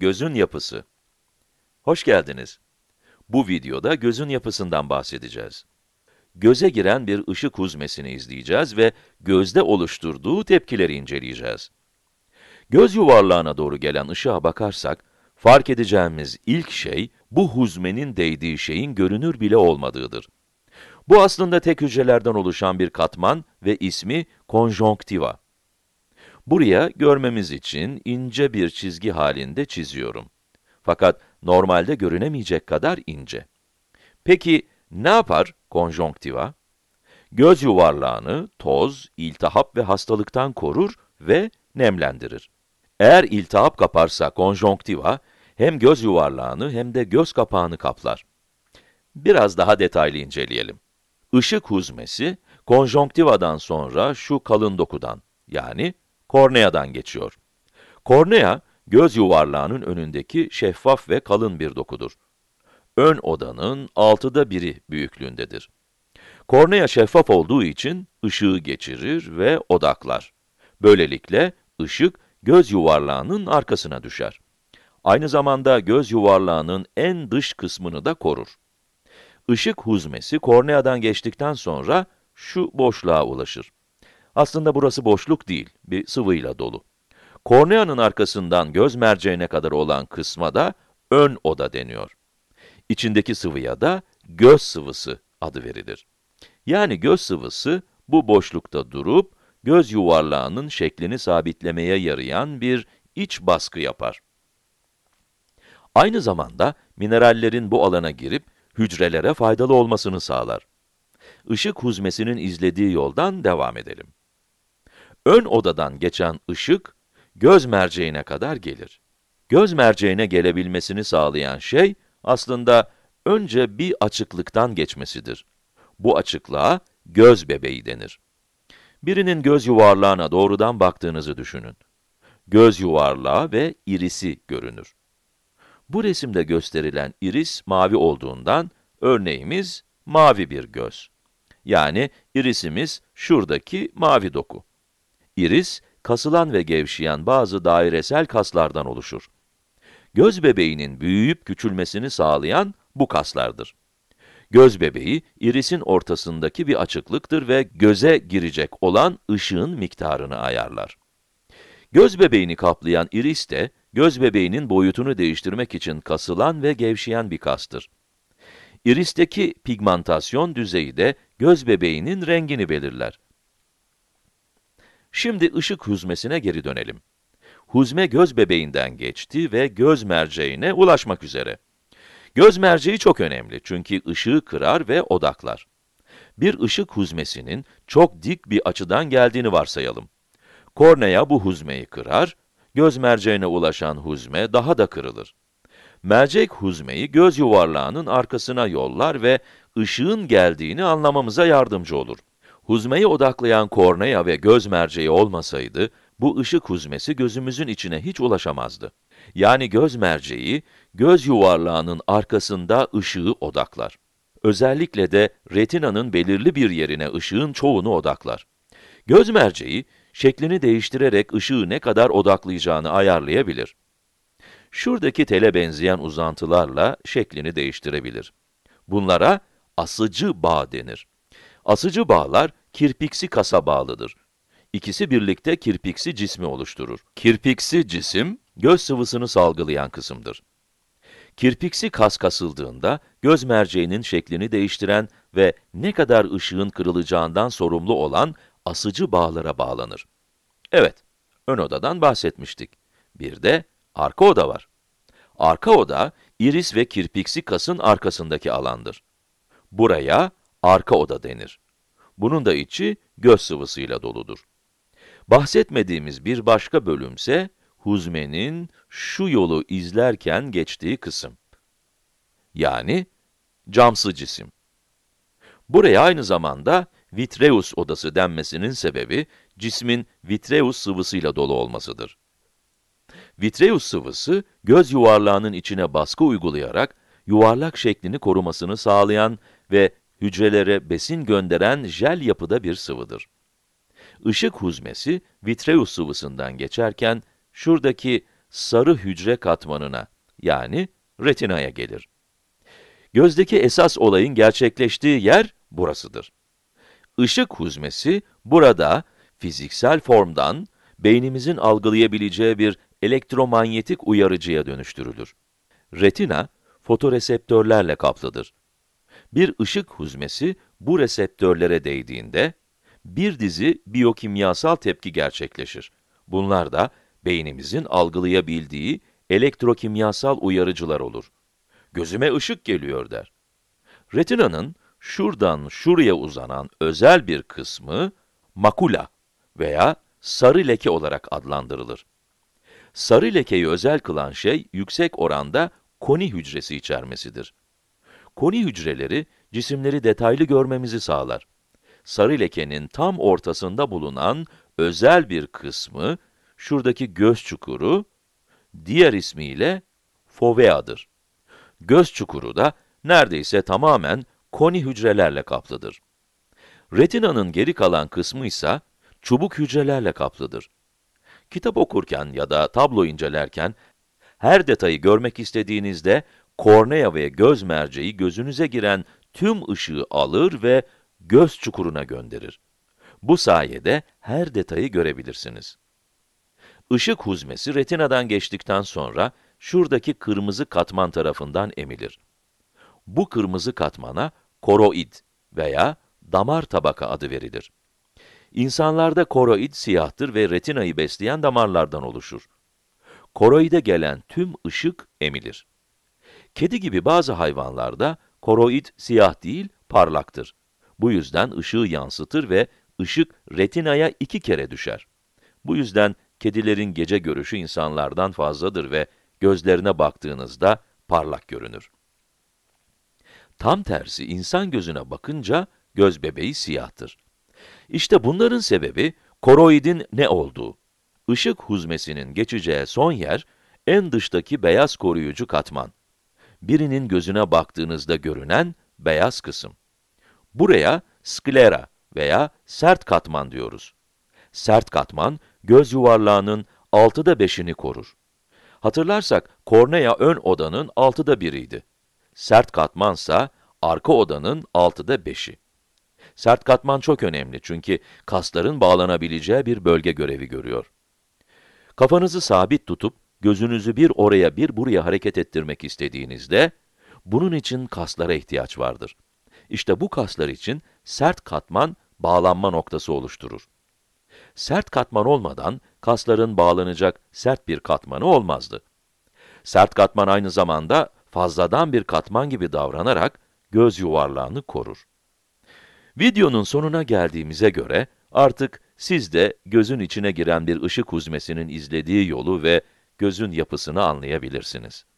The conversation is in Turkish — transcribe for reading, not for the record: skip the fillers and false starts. Gözün Yapısı. Hoş geldiniz. Bu videoda gözün yapısından bahsedeceğiz. Göze giren bir ışık huzmesini izleyeceğiz ve gözde oluşturduğu tepkileri inceleyeceğiz. Göz yuvarlağına doğru gelen ışığa bakarsak, fark edeceğimiz ilk şey, bu huzmenin değdiği şeyin görünür bile olmadığıdır. Bu aslında tek hücrelerden oluşan bir katman ve ismi konjonktiva. Buraya görmemiz için ince bir çizgi halinde çiziyorum. Fakat normalde görünemeyecek kadar ince. Peki ne yapar konjonktiva? Göz yuvarlağını toz, iltihap ve hastalıktan korur ve nemlendirir. Eğer iltihap kaparsa konjonktiva, hem göz yuvarlağını hem de göz kapağını kaplar. Biraz daha detaylı inceleyelim. Işık huzmesi, konjonktivadan sonra şu kalın dokudan, yani korneadan geçiyor. Kornea, göz yuvarlağının önündeki şeffaf ve kalın bir dokudur. Ön odanın 1/6 büyüklüğündedir. Kornea şeffaf olduğu için ışığı geçirir ve odaklar. Böylelikle ışık göz yuvarlağının arkasına düşer. Aynı zamanda göz yuvarlağının en dış kısmını da korur. Işık huzmesi korneadan geçtikten sonra şu boşluğa ulaşır. Aslında burası boşluk değil, bir sıvıyla dolu. Korneanın arkasından göz merceğine kadar olan kısma da ön oda deniyor. İçindeki sıvıya da göz sıvısı adı verilir. Yani göz sıvısı bu boşlukta durup göz yuvarlağının şeklini sabitlemeye yarayan bir iç baskı yapar. Aynı zamanda minerallerin bu alana girip hücrelere faydalı olmasını sağlar. Işık huzmesinin izlediği yoldan devam edelim. Ön odadan geçen ışık, göz merceğine kadar gelir. Göz merceğine gelebilmesini sağlayan şey, aslında önce bir açıklıktan geçmesidir. Bu açıklığa göz bebeği denir. Birinin göz yuvarlağına doğrudan baktığınızı düşünün. Göz yuvarlağı ve irisi görünür. Bu resimde gösterilen iris mavi olduğundan, örneğimiz mavi bir göz. Yani irisimiz şuradaki mavi doku. İris, kasılan ve gevşeyen bazı dairesel kaslardan oluşur. Göz bebeğinin büyüyüp küçülmesini sağlayan bu kaslardır. Göz bebeği, irisin ortasındaki bir açıklıktır ve göze girecek olan ışığın miktarını ayarlar. Göz bebeğini kaplayan iris de, göz bebeğinin boyutunu değiştirmek için kasılan ve gevşeyen bir kastır. İristeki pigmentasyon düzeyi de göz bebeğinin rengini belirler. Şimdi ışık huzmesine geri dönelim. Huzme göz bebeğinden geçti ve göz merceğine ulaşmak üzere. Göz merceği çok önemli çünkü ışığı kırar ve odaklar. Bir ışık huzmesinin çok dik bir açıdan geldiğini varsayalım. Kornea bu huzmeyi kırar, göz merceğine ulaşan huzme daha da kırılır. Mercek huzmeyi göz yuvarlağının arkasına yollar ve ışığın geldiğini anlamamıza yardımcı olur. Huzmeyi odaklayan kornea ve göz merceği olmasaydı, bu ışık huzmesi gözümüzün içine hiç ulaşamazdı. Yani göz merceği, göz yuvarlağının arkasında ışığı odaklar. Özellikle de retinanın belirli bir yerine ışığın çoğunu odaklar. Göz merceği, şeklini değiştirerek ışığı ne kadar odaklayacağını ayarlayabilir. Şuradaki tele benzeyen uzantılarla şeklini değiştirebilir. Bunlara asıcı bağ denir. Asıcı bağlar kirpiksi kasa bağlıdır. İkisi birlikte kirpiksi cismi oluşturur. Kirpiksi cisim, göz sıvısını salgılayan kısımdır. Kirpiksi kas kasıldığında, göz merceğinin şeklini değiştiren ve ne kadar ışığın kırılacağından sorumlu olan asıcı bağlara bağlanır. Evet, ön odadan bahsetmiştik. Bir de arka oda var. Arka oda, iris ve kirpiksi kasın arkasındaki alandır. Buraya arka oda denir. Bunun da içi göz sıvısıyla doludur. Bahsetmediğimiz bir başka bölümse, huzmenin şu yolu izlerken geçtiği kısım. Yani camsı cisim. Buraya aynı zamanda vitreus odası denmesinin sebebi, cismin vitreus sıvısıyla dolu olmasıdır. Vitreus sıvısı, göz yuvarlağının içine baskı uygulayarak, yuvarlak şeklini korumasını sağlayan ve hücrelere besin gönderen jel yapıda bir sıvıdır. Işık huzmesi, vitreus sıvısından geçerken, şuradaki sarı hücre katmanına, yani retinaya gelir. Gözdeki esas olayın gerçekleştiği yer burasıdır. Işık huzmesi burada fiziksel formdan beynimizin algılayabileceği bir elektromanyetik uyarıcıya dönüştürülür. Retina fotoreseptörlerle kaplıdır. Bir ışık huzmesi bu reseptörlere değdiğinde bir dizi biyokimyasal tepki gerçekleşir. Bunlar da beynimizin algılayabildiği elektrokimyasal uyarıcılar olur. Gözüme ışık geliyor der. Retinanın şuradan şuraya uzanan özel bir kısmı makula veya sarı leke olarak adlandırılır. Sarı lekeyi özel kılan şey yüksek oranda koni hücresi içermesidir. Koni hücreleri cisimleri detaylı görmemizi sağlar. Sarı lekenin tam ortasında bulunan özel bir kısmı, şuradaki göz çukuru, diğer ismiyle foveadır. Göz çukuru da neredeyse tamamen koni hücrelerle kaplıdır. Retinanın geri kalan kısmı ise çubuk hücrelerle kaplıdır. Kitap okurken ya da tablo incelerken her detayı görmek istediğinizde kornea ve göz merceği gözünüze giren tüm ışığı alır ve göz çukuruna gönderir. Bu sayede her detayı görebilirsiniz. Işık huzmesi retinadan geçtikten sonra şuradaki kırmızı katman tarafından emilir. Bu kırmızı katmana koroid veya damar tabaka adı verilir. İnsanlarda koroid siyahtır ve retinayı besleyen damarlardan oluşur. Koroide gelen tüm ışık emilir. Kedi gibi bazı hayvanlarda koroid siyah değil, parlaktır. Bu yüzden ışığı yansıtır ve ışık retinaya 2 kere düşer. Bu yüzden kedilerin gece görüşü insanlardan fazladır ve gözlerine baktığınızda parlak görünür. Tam tersi, insan gözüne bakınca göz bebeği siyahtır. İşte bunların sebebi koroidin ne olduğu. Işık huzmesinin geçeceği son yer en dıştaki beyaz koruyucu katman. Birinin gözüne baktığınızda görünen beyaz kısım. Buraya sklera veya sert katman diyoruz. Sert katman göz yuvarlağının 1/6'ını korur. Hatırlarsak kornea ön odanın 1/6'iydi. Sert katmansa arka odanın 5/5'i. Sert katman çok önemli çünkü kasların bağlanabileceği bir bölge görevi görüyor. Kafanızı sabit tutup gözünüzü bir oraya bir buraya hareket ettirmek istediğinizde bunun için kaslara ihtiyaç vardır. İşte bu kaslar için sert katman bağlanma noktası oluşturur. Sert katman olmadan kasların bağlanacak sert bir katmanı olmazdı. Sert katman aynı zamanda fazladan bir katman gibi davranarak göz yuvarlağını korur. Videonun sonuna geldiğimize göre artık siz de gözün içine giren bir ışık huzmesinin izlediği yolu ve gözün yapısını anlayabilirsiniz.